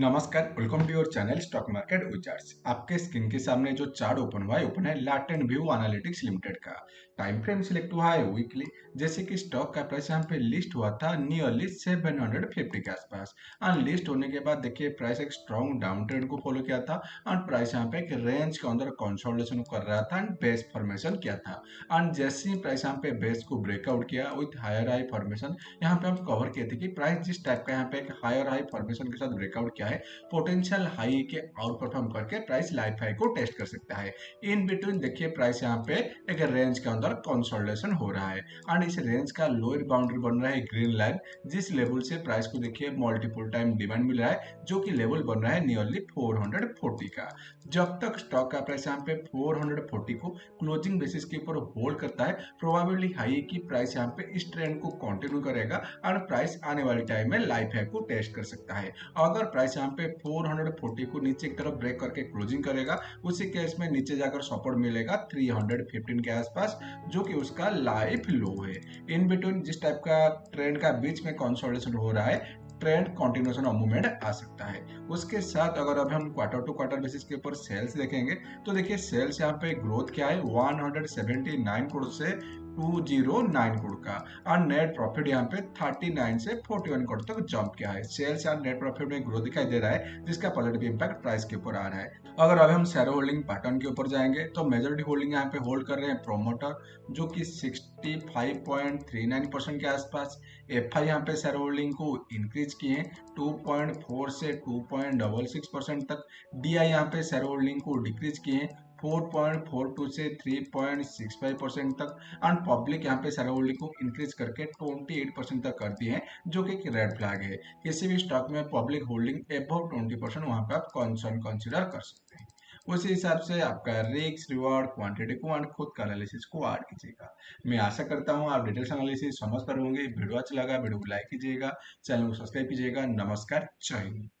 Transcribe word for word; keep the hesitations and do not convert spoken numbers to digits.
नमस्कार, welcome to your channel stock market wizards. आपके screen के सामने जो चार्ट ओपन हुआ है ओपन है लैटेंट व्यू एनालिटिक्स लिमिटेड का। टाइम फ्रेम सिलेक्ट हुआ है वीकली। जैसे कि स्टॉक का प्राइस यहाँ पे लिस्ट हुआ था नियरली सेवन हंड्रेड फिफ्टी के आसपास, एंड लिस्ट होने के बाद देखिए प्राइस एक स्ट्रॉन्ग डाउन ट्रेंड को फॉलो किया था, एंड प्राइस यहाँ पे एक रेंज के अंदर कंसोलिडेशन कर रहा था एंड बेस फॉर्मेशन किया था। एंड जैसे ही प्राइस यहाँ पे बेस को ब्रेकआउट किया विथ हायर हाई फॉर्मेशन, यहाँ पे हम कवर किए थे कि प्राइस जिस टाइप का यहाँ पे एक हायर हाई फॉर्मेशन के साथ ब्रेकआउट क्या है, पोटेंशियल हाई के आउट परफॉर्म करके प्राइस लाइफ हाई को टेस्ट कर सकता है। इन बिटवीन देखिए प्राइस यहाँ पे एक रेंज के अंदर कंसोलिडेशन हो रहा है, और इस रेंज का लोअर बाउंड्री बन रहा है ग्रीन लाइन, जिस लेवल से प्राइस को देखिए मल्टीपल टाइम डिमांड मिल रहा है, जो कि लेवल बन रहा है नियरली फोर हंड्रेड फोर्टी का। जब तक स्टॉक का प्राइस यहाँ पे फोर हंड्रेड फोर्टी को क्लोजिंग बेसिस के ऊपर होल्ड करता है, प्रोबेबली हाई की प्राइस यहाँ पे इस ट्रेंड को कंटिन्यू करेगा और प्राइस आने वाले टाइम में लाइफ हाई को टेस्ट कर सकता है। अगर प्राइस यहाँ पे फोर हंड्रेड फोर्टी को नीचे की तरफ ब्रेक करके क्लोजिंग करेगा, उसी केस में नीचे जाकर सपोर्ट मिलेगा थ्री हंड्रेड फिफ्टीन के आसपास, जो कि उसका लाइफ लो है। इन बिटवीन जिस टाइप का ट्रेंड का बीच में कंसोलिडेशन हो रहा है, ट्रेंड कंटिन्यूएशन और मूवमेंट आ सकता है। उसके साथ अगर अब हम क्वार्टर टू क्वार्टर बेसिस के ऊपर सेल्स देखेंगे तो देखिए सेल्स यहाँ पे ग्रोथ क्या है one hundred seventy nine crore से टू हंड्रेड नाइन करोड़ का, और नेट प्रॉफिट यहाँ पे थर्टी नाइन से फोर्टी वन करोड़ तक जंप किया है। सेल्स और नेट प्रॉफिट में ग्रोथ दिखाई दे रहा है, जिसका पॉजिटिव इंपैक्ट प्राइस के ऊपर आ रहा है। अगर अभी हम शेयर होल्डिंग पैटर्न के ऊपर जाएंगे तो मेजॉरिटी होल्डिंग यहाँ पे होल्ड कर रहे हैं प्रोमोटर, जो कि sixty five point three nine percent के आसपास। एफ आई यहाँ पे शेयर होल्डिंग को इंक्रीज किए हैं टू पॉइंट फोर से two point six six percent तक। डी आई यहाँ पे शेयर होल्डिंग को डिक्रीज किए हैं फोर पॉइंट फोर टू से three point six five percent तक, एंड पब्लिक यहाँ पे शेयर होल्डिंग को इंक्रीज करके ट्वेंटी एट परसेंट तक करती है, जो कि एक रेड फ्लैग है। किसी भी स्टॉक में public holding above twenty percent वहाँ पे आप कंसर्न कंसिडर कर सकते हैं। उसी हिसाब से आपका रिस्क रिवॉर्ड क्वांटिटी को एंड खुद का एनालिसिस को ऐड कीजिएगा। मैं आशा करता हूँ आप डिटेल्स एनालिसिस समझ पर होंगे। वीडियो अच्छा लगा वीडियो को लाइक कीजिएगा, चैनल को सब्सक्राइब कीजिएगा। नमस्कार, जय हिंद।